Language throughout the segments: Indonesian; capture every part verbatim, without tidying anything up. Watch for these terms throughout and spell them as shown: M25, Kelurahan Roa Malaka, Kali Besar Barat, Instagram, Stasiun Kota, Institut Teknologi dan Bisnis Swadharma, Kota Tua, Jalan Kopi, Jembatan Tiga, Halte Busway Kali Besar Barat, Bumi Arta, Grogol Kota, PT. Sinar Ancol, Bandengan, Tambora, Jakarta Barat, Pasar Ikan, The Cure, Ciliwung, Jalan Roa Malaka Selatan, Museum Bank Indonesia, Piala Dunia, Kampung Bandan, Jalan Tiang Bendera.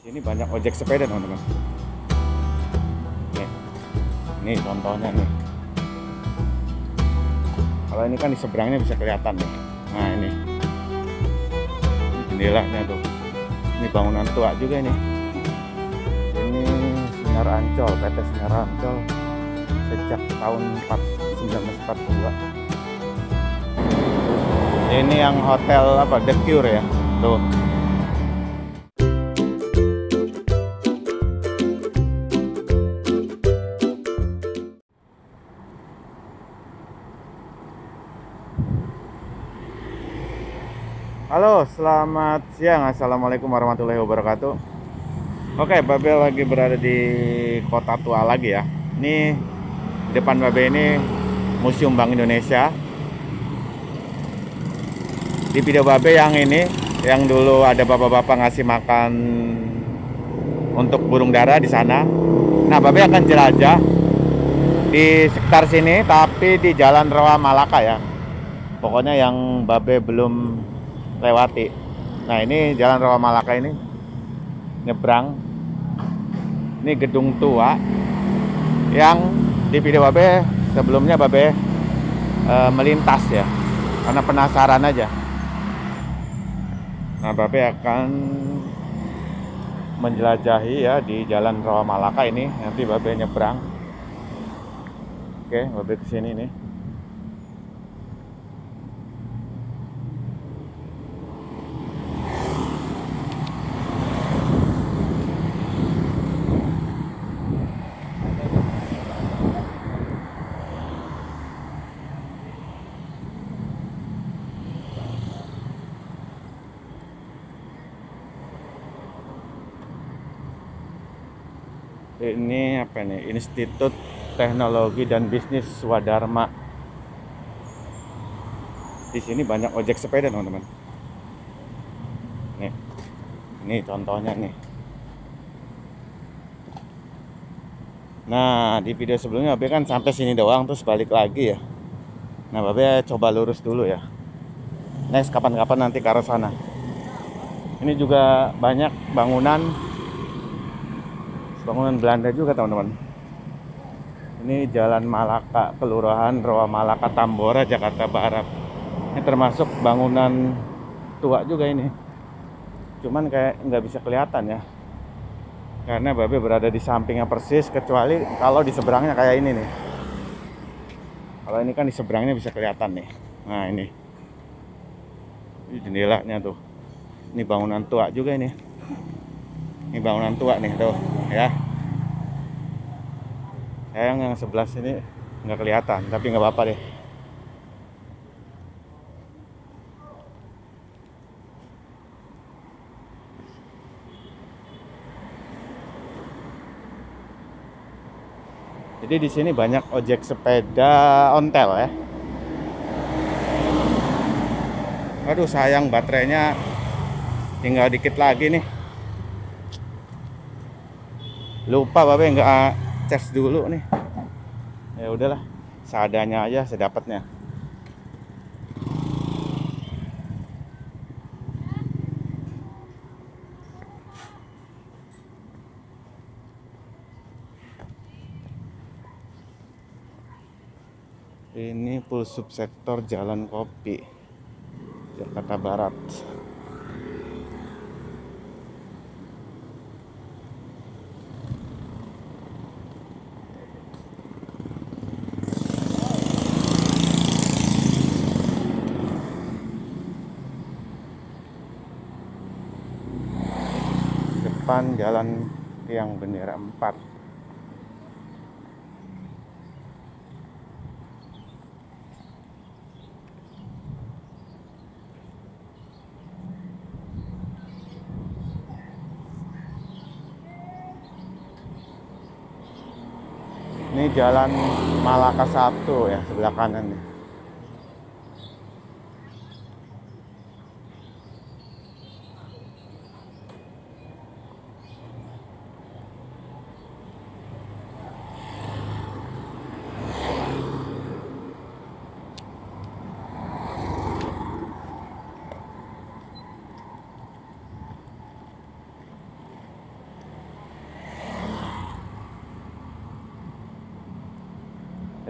sini banyak ojek sepeda, teman-teman. Nih, nih contohnya nih. Kalau ini kan di seberangnya bisa kelihatan nih. Nah ini, ini jendelanya tuh. Ini bangunan tua juga nih. Ini Sinar Ancol, P T. Sinar Ancol sejak tahun seribu sembilan ratus empat puluh dua. Ini yang hotel apa, The Cure ya, tuh. Halo, selamat siang, assalamualaikum warahmatullahi wabarakatuh. Oke, Babe lagi berada di Kota Tua lagi ya. Ini depan Babe ini Museum Bank Indonesia. Di video Babe yang ini, yang dulu ada bapak-bapak ngasih makan untuk burung dara di sana. Nah, Babe akan jelajah di sekitar sini, tapi di Jalan Roa Malaka ya. Pokoknya yang Babe belum lewati. Nah, ini Jalan Roa Malaka ini nyebrang. Ini gedung tua yang di video Babe sebelumnya Babe e, melintas ya, karena penasaran aja. Nah, Babe akan menjelajahi ya di Jalan Roa Malaka ini. Nanti Babe nyebrang. Oke, Babe kesini nih. Ini apa nih? Institut Teknologi dan Bisnis Swadharma. Di sini banyak ojek sepeda, teman-teman. Nih, ini contohnya nih. Nah, di video sebelumnya Babe kan sampai sini doang, terus balik lagi ya. Nah, Babe coba lurus dulu ya. Next, kapan-kapan nanti ke arah sana. Ini juga banyak bangunan. Bangunan Belanda juga, teman-teman. Ini Jalan Malaka, Kelurahan Roa Malaka, Tambora, Jakarta Barat. Ini termasuk bangunan tua juga ini. Cuman kayak nggak bisa kelihatan ya, karena Babe berada di sampingnya persis, kecuali kalau di seberangnya kayak ini nih. Kalau ini kan di seberangnya bisa kelihatan nih. Nah ini, ini jendelanya tuh. Ini bangunan tua juga ini. Ini bangunan tua nih tuh ya. Yang yang sebelah sini nggak kelihatan, tapi nggak apa-apa deh. Jadi di sini banyak ojek sepeda ontel ya. Aduh sayang, baterainya tinggal dikit lagi nih. Lupa Babe nggak charge dulu nih. Ya udahlah, seadanya aja, sedapatnya. Ini full subsektor Jalan Kopi Jakarta Barat. Jalan Tiang Bendera empat. Ini Jalan Malaka satu ya, sebelah kanan nih.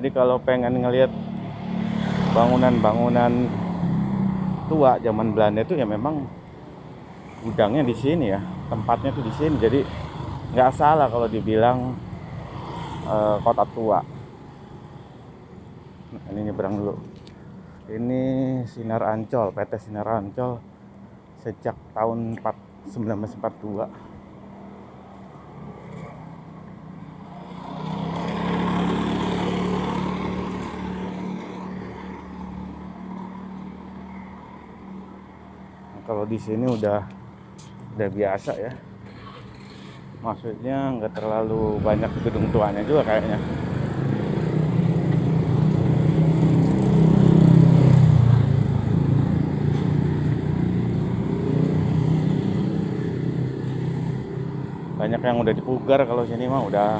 Jadi kalau pengen ngelihat bangunan-bangunan tua zaman Belanda itu ya memang gudangnya di sini ya, tempatnya tuh di sini. Jadi nggak salah kalau dibilang e, Kota Tua. Nah, ini nyebrang dulu. Ini Sinar Ancol, P T. Sinar Ancol sejak tahun seribu sembilan ratus empat puluh dua. Kalau di sini udah udah biasa ya, maksudnya nggak terlalu banyak gedung tuanya juga kayaknya. Banyak yang udah dipugar, kalau sini mah udah.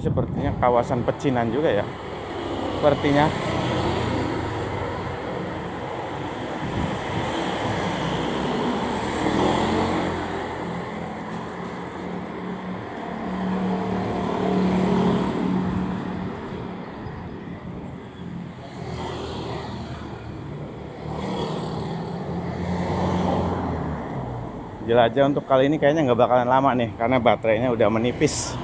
Sepertinya kawasan pecinan juga ya, sepertinya. Jelajah untuk kali ini kayaknya nggak bakalan lama nih, karena baterainya udah menipis.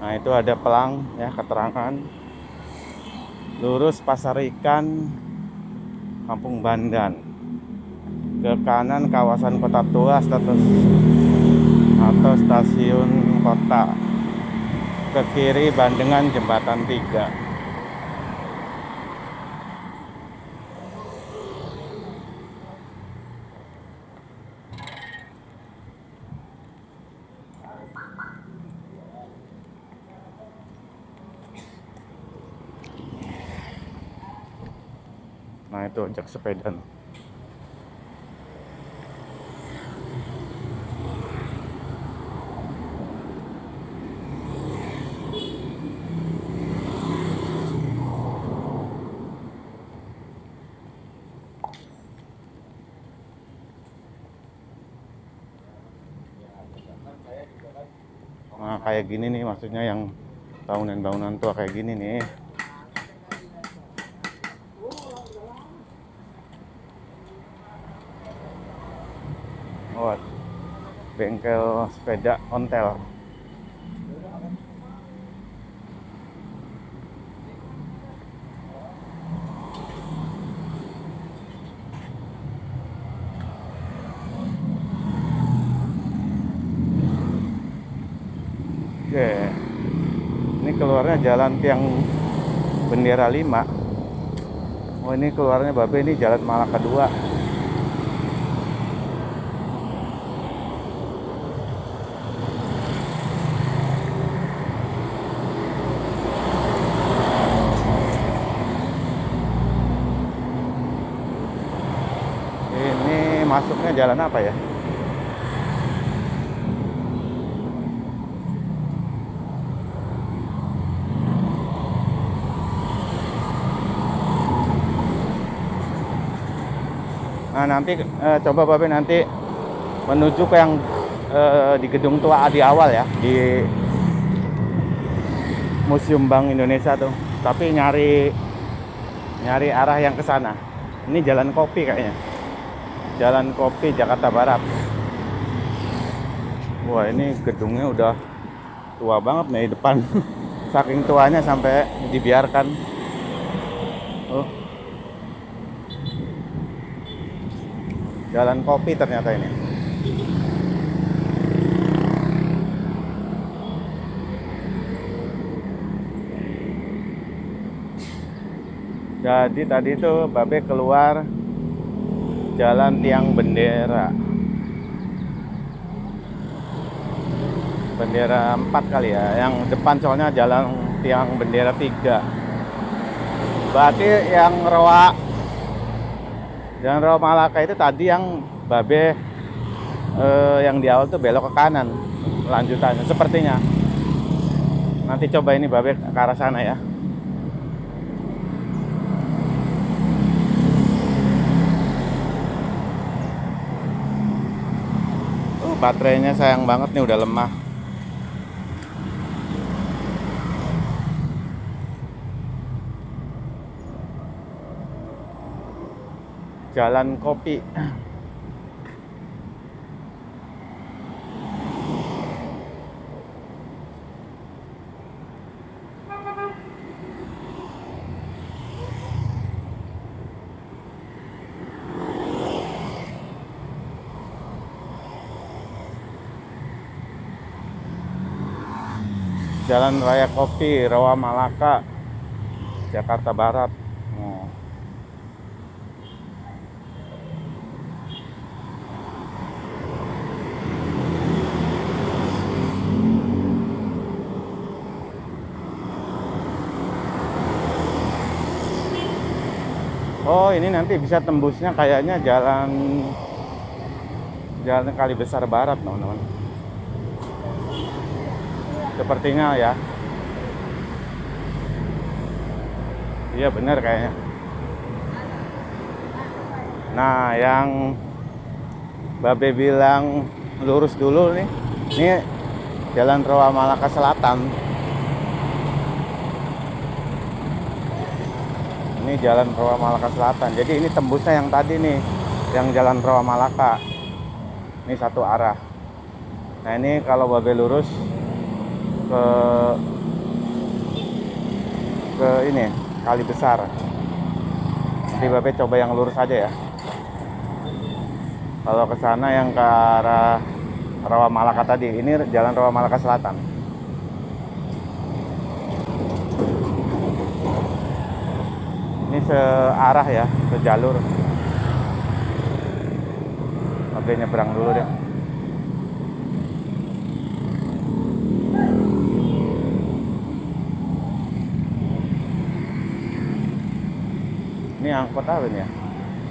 Nah, itu ada pelang ya, keterangan lurus Pasar Ikan, Kampung Bandan, ke kanan kawasan Kota Tua status atau Stasiun Kota, ke kiri Bandengan Jembatan Tiga. Nah, itu ojek sepeda. Nah, kayak gini nih, maksudnya yang bangunan-bangunan tua kayak gini nih. Bengkel sepeda ontel. Oke, ini keluarnya Jalan Tiang Bendera lima. Oh, ini keluarnya Babe, ini Jalan Malaka dua. Masuknya jalan apa ya? Nah, nanti eh, coba Babe nanti menuju ke yang eh, di gedung tua di awal ya, di Museum Bank Indonesia tuh. Tapi nyari nyari arah yang ke sana. Ini Jalan Kopi kayaknya. Jalan Kopi Jakarta Barat. Wah, ini gedungnya udah tua banget nih di depan. Saking tuanya sampai dibiarkan. Oh. Jalan Kopi ternyata ini. Jadi tadi itu Babe keluar Jalan Tiang Bendera. Bendera empat kali ya, yang depan soalnya Jalan Tiang Bendera tiga. Berarti yang Roa Jalan Roa Malaka itu tadi yang Babe eh, yang di awal tuh belok ke kanan lanjutannya sepertinya. Nanti coba ini Babe ke arah sana ya. Baterainya sayang banget nih, udah lemah. Jalan Kopi. Jalan Raya Kopi, Roa Malaka, Jakarta Barat. Oh. oh, ini nanti bisa tembusnya kayaknya jalan Jalan Kali Besar Barat, teman-teman. Sepertinya ya. Iya benar kayaknya. Nah, yang Babe bilang lurus dulu nih. Ini Jalan Roa Malaka Selatan. Ini Jalan Roa Malaka Selatan. Jadi ini tembusnya yang tadi nih, yang Jalan Roa Malaka. Ini satu arah. Nah, ini kalau Babe lurus ke ke ini Kali Besar. Nanti Bapak coba yang lurus aja ya. Kalau ke sana yang ke arah Roa Malaka tadi, ini Jalan Roa Malaka Selatan. Ini searah ya, sejalur. Oke, nyebrang dulu deh. Ini angkot apa ini ya?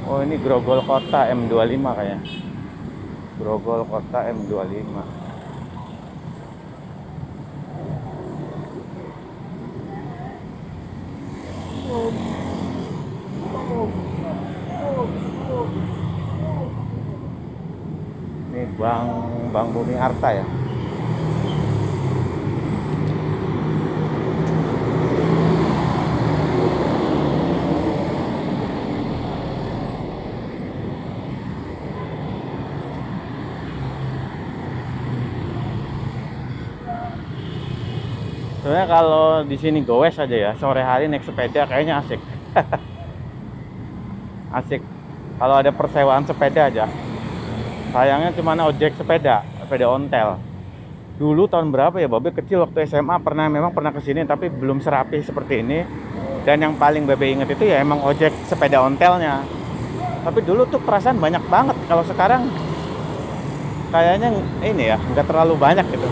Oh, ini Grogol Kota M dua puluh lima kayaknya. Grogol Kota M dua puluh lima. Ini Bang Bang Bumi Arta ya. Sebenarnya kalau di sini gowes aja ya, sore hari naik sepeda kayaknya asik. Asik kalau ada persewaan sepeda aja. Sayangnya cuma ojek sepeda, sepeda ontel. Dulu tahun berapa ya, Babe kecil waktu S M A pernah memang pernah kesini, tapi belum serapi seperti ini. Dan yang paling Babe inget itu ya emang ojek sepeda ontelnya. Tapi dulu tuh perasaan banyak banget. Kalau sekarang kayaknya ini ya nggak terlalu banyak gitu.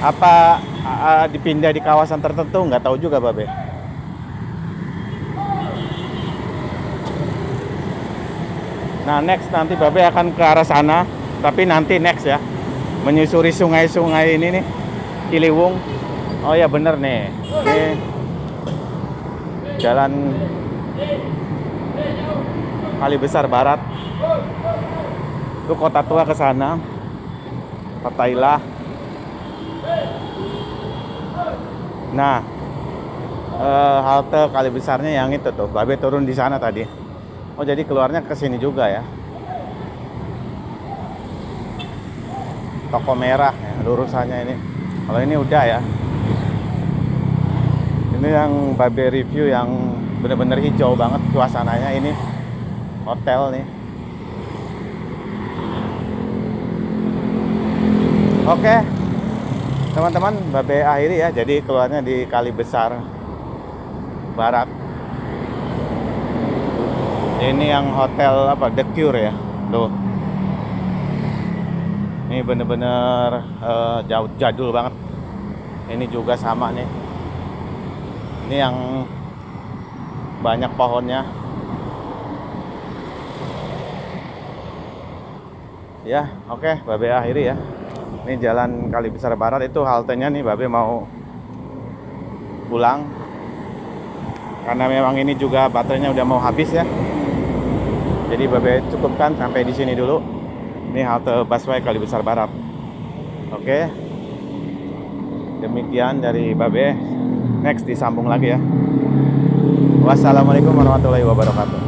Apa uh, dipindah di kawasan tertentu, nggak tahu juga Babe. Nah, next nanti Babe akan ke arah sana, tapi nanti next ya, menyusuri sungai-sungai ini nih, Ciliwung. Oh ya bener nih, ini Jalan Kali Besar Barat. Itu Kota Tua ke sana, Patailah. Nah, eh, halte Kali Besarnya yang itu tuh, Babe turun di sana tadi. Oh, jadi keluarnya ke sini juga ya. Toko merah ya, lurusannya ini. Kalau ini udah ya. Ini yang Babe review yang bener-bener hijau banget suasananya ini. Hotel nih. Oke. Okay. Teman-teman, Babe akhiri ya. Jadi keluarnya di Kali Besar Barat. Ini yang hotel apa, The Cure ya. Tuh. Ini bener-bener uh, jauh jadul banget. Ini juga sama nih. Ini yang banyak pohonnya. Ya, oke, okay, Babe akhiri ya. Ini Jalan Kali Besar Barat, itu haltenya nih, Babe mau pulang. Karena memang ini juga baterainya udah mau habis ya. Jadi Babe cukupkan sampai di sini dulu. Ini halte busway Kali Besar Barat. Oke. Okay. Demikian dari Babe. Next disambung lagi ya. Wassalamualaikum warahmatullahi wabarakatuh.